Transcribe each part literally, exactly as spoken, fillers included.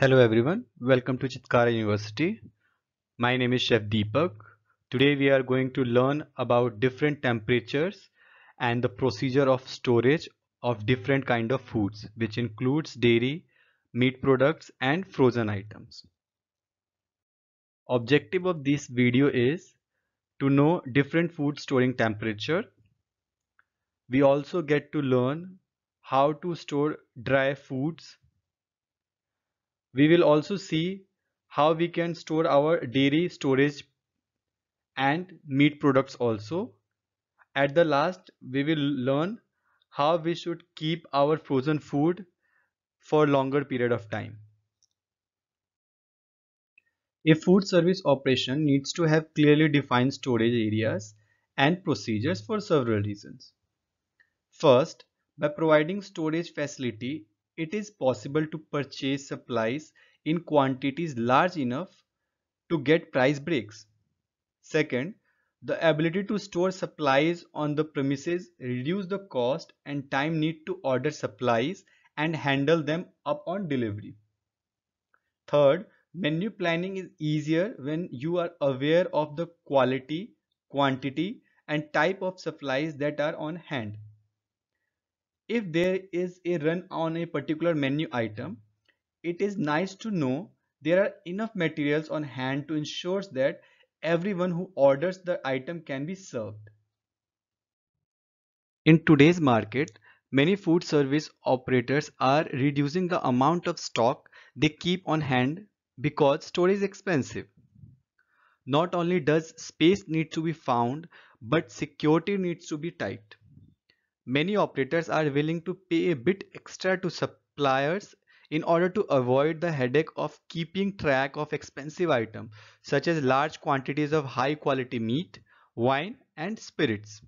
Hello everyone, welcome to Chitkara University. My name is Chef Deepak. Today we are going to learn about different temperatures and the procedure of storage of different kind of foods, which includes dairy, meat products and frozen items. Objective of this video is to know different food storing temperature. We also get to learn how to store dry foods. We will also see how we can store our dairy storage and meat products also. At the last, we will learn how we should keep our frozen food for longer period of time. A food service operation needs to have clearly defined storage areas and procedures for several reasons. First, by providing storage facility, it is possible to purchase supplies in quantities large enough to get price breaks. Second, the ability to store supplies on the premises reduces the cost and time need to order supplies and handle them upon delivery. Third, menu planning is easier when you are aware of the quality, quantity, and type of supplies that are on hand. If there is a run on a particular menu item, it is nice to know there are enough materials on hand to ensure that everyone who orders the item can be served. In today's market, many food service operators are reducing the amount of stock they keep on hand because storage is expensive. Not only does space need to be found, but security needs to be tight. Many operators are willing to pay a bit extra to suppliers in order to avoid the headache of keeping track of expensive items such as large quantities of high quality meat, wine and spirits.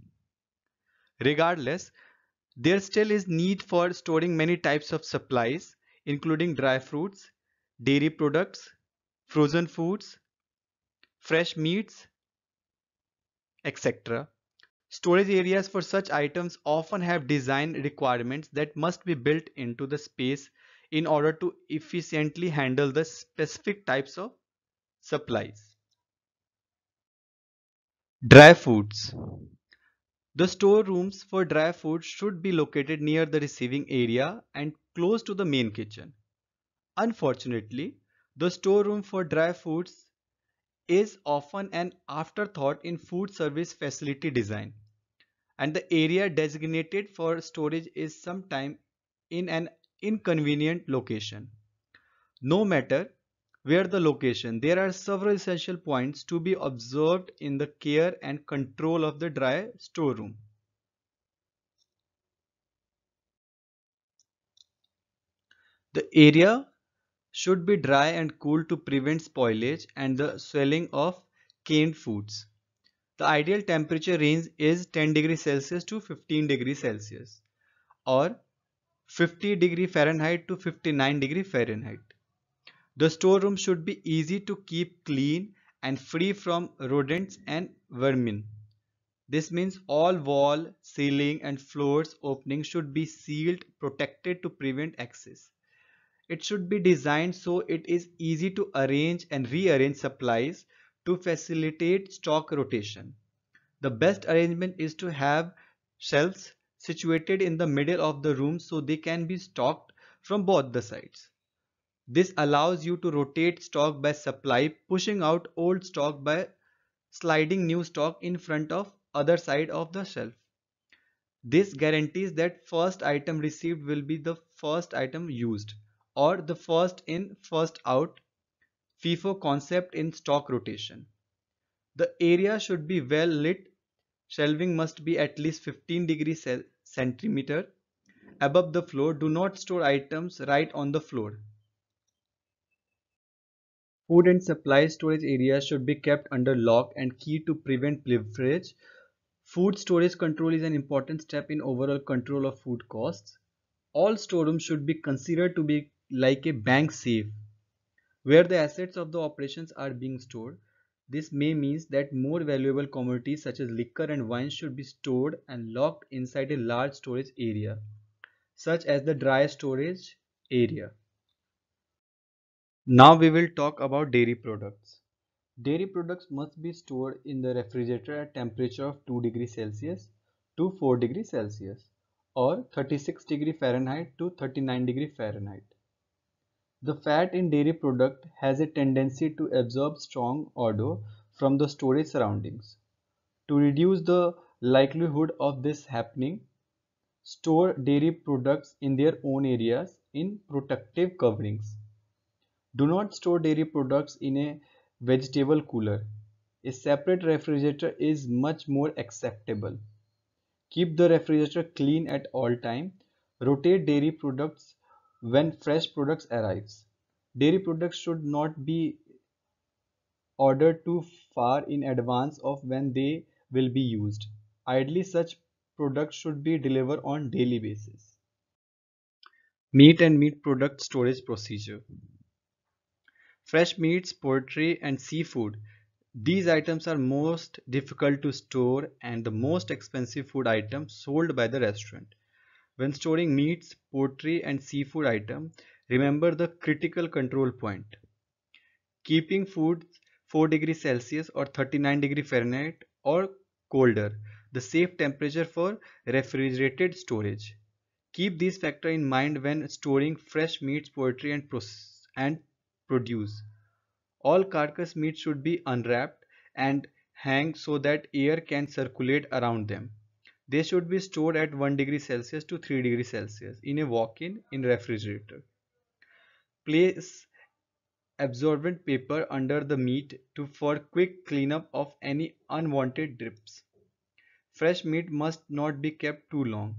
Regardless, there still is need for storing many types of supplies including dry fruits, dairy products, frozen foods, fresh meats, et cetera. Storage areas for such items often have design requirements that must be built into the space in order to efficiently handle the specific types of supplies. Dry foods. The storerooms for dry food should be located near the receiving area and close to the main kitchen. Unfortunately, the storeroom for dry foods is often an afterthought in food service facility design, and the area designated for storage is sometimes in an inconvenient location. No matter where the location, there are several essential points to be observed in the care and control of the dry storeroom. The area should be dry and cool to prevent spoilage and the swelling of canned foods. The ideal temperature range is ten degrees Celsius to fifteen degrees Celsius or fifty degrees Fahrenheit to fifty-nine degrees Fahrenheit. The storeroom should be easy to keep clean and free from rodents and vermin. This means all wall, ceiling and floors openings should be sealed, protected to prevent access. It should be designed so it is easy to arrange and rearrange supplies to facilitate stock rotation. The best arrangement is to have shelves situated in the middle of the room so they can be stocked from both the sides. This allows you to rotate stock by supply, pushing out old stock by sliding new stock in front of other side of the shelf. This guarantees that first item received will be the first item used, or the first in, first out FIFO concept in stock rotation. The area should be well lit. Shelving must be at least fifteen degrees centimeter above the floor. Do not store items right on the floor. Food and supply storage areas should be kept under lock and key to prevent leakage. Food storage control is an important step in overall control of food costs. All storerooms should be considered to be like a bank safe where the assets of the operations are being stored. This may mean that more valuable commodities such as liquor and wine should be stored and locked inside a large storage area, such as the dry storage area. Now we will talk about dairy products. Dairy products must be stored in the refrigerator at temperature of two degrees Celsius to four degrees Celsius or thirty-six degrees Fahrenheit to thirty-nine degrees Fahrenheit. The fat in dairy product has a tendency to absorb strong odor from the storage surroundings. To reduce the likelihood of this happening, store dairy products in their own areas in protective coverings. Do not store dairy products in a vegetable cooler. A separate refrigerator is much more acceptable. Keep the refrigerator clean at all times. Rotate dairy products when fresh products arrives. Dairy products should not be ordered too far in advance of when they will be used. Ideally, such products should be delivered on daily basis. Meat and meat product storage procedure. Fresh meats, poultry and seafood. These items are most difficult to store and the most expensive food items sold by the restaurant. When storing meats, poultry and seafood item, remember the critical control point. Keeping food four degrees Celsius or thirty-nine degrees Fahrenheit or colder, the safe temperature for refrigerated storage. Keep these factors in mind when storing fresh meats, poultry and and produce. All carcass meat should be unwrapped and hang so that air can circulate around them. They should be stored at one degree Celsius to three degrees Celsius in a walk-in in refrigerator. Place absorbent paper under the meat to for quick cleanup of any unwanted drips. Fresh meat must not be kept too long.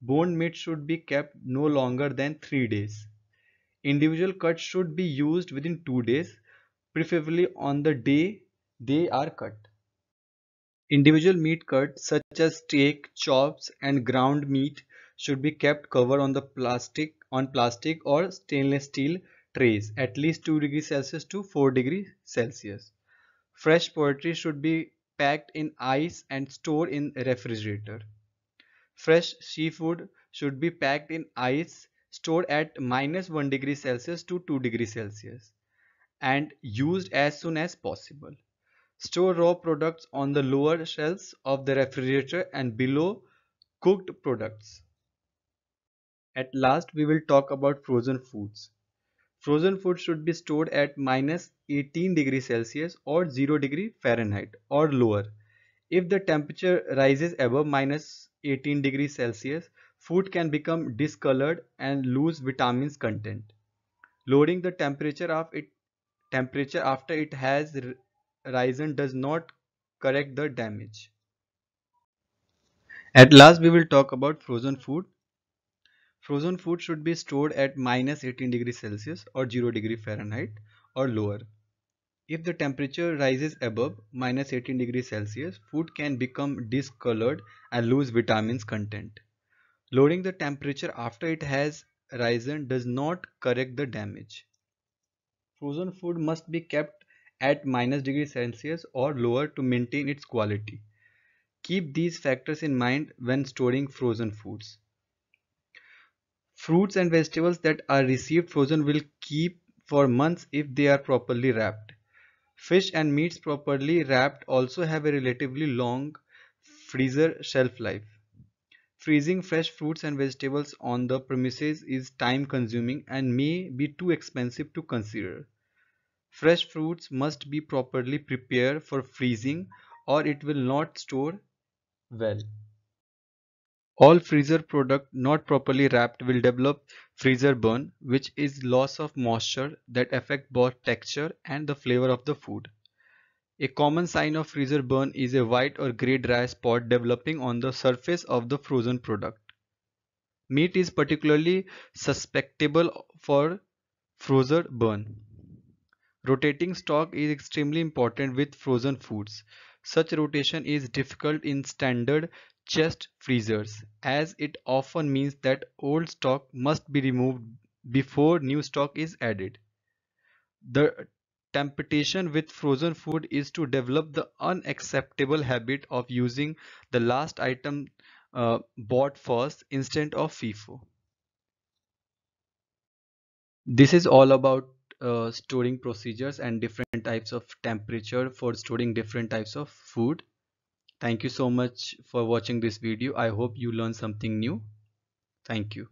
Boned meat should be kept no longer than three days. Individual cuts should be used within two days, preferably on the day they are cut. Individual meat cuts such as steak, chops and ground meat should be kept covered on the plastic on plastic or stainless steel trays at least two degrees Celsius to four degrees Celsius. Fresh poultry should be packed in ice and stored in refrigerator. Fresh seafood should be packed in ice, stored at minus one degree Celsius to two degrees Celsius. And used as soon as possible. Store raw products on the lower shelves of the refrigerator and below cooked products. At last, we will talk about frozen foods. Frozen food should be stored at minus eighteen degrees Celsius or zero degrees Fahrenheit or lower. If the temperature rises above minus eighteen degrees Celsius, food can become discolored and lose vitamins content. Lowering the temperature of it Temperature after it has risen does not correct the damage. At last, we will talk about frozen food. Frozen food should be stored at minus eighteen degrees Celsius or zero degrees Fahrenheit or lower. If the temperature rises above minus eighteen degrees Celsius, food can become discolored and lose vitamins content. Lowering the temperature after it has risen does not correct the damage. Frozen food must be kept at minus degrees Celsius or lower to maintain its quality. Keep these factors in mind when storing frozen foods. Fruits and vegetables that are received frozen will keep for months if they are properly wrapped. Fish and meats properly wrapped also have a relatively long freezer shelf life. Freezing fresh fruits and vegetables on the premises is time consuming and may be too expensive to consider. Fresh fruits must be properly prepared for freezing or it will not store well. All freezer product not properly wrapped will develop freezer burn, which is loss of moisture that affects both texture and the flavor of the food. A common sign of freezer burn is a white or grey dry spot developing on the surface of the frozen product. Meat is particularly susceptible for freezer burn. Rotating stock is extremely important with frozen foods. Such rotation is difficult in standard chest freezers, as it often means that old stock must be removed before new stock is added. The temptation with frozen food is to develop the unacceptable habit of using the last item uh, bought first instead of FIFO. This is all about uh, storing procedures and different types of temperature for storing different types of food. Thank you so much for watching this video. I hope you learned something new. Thank you.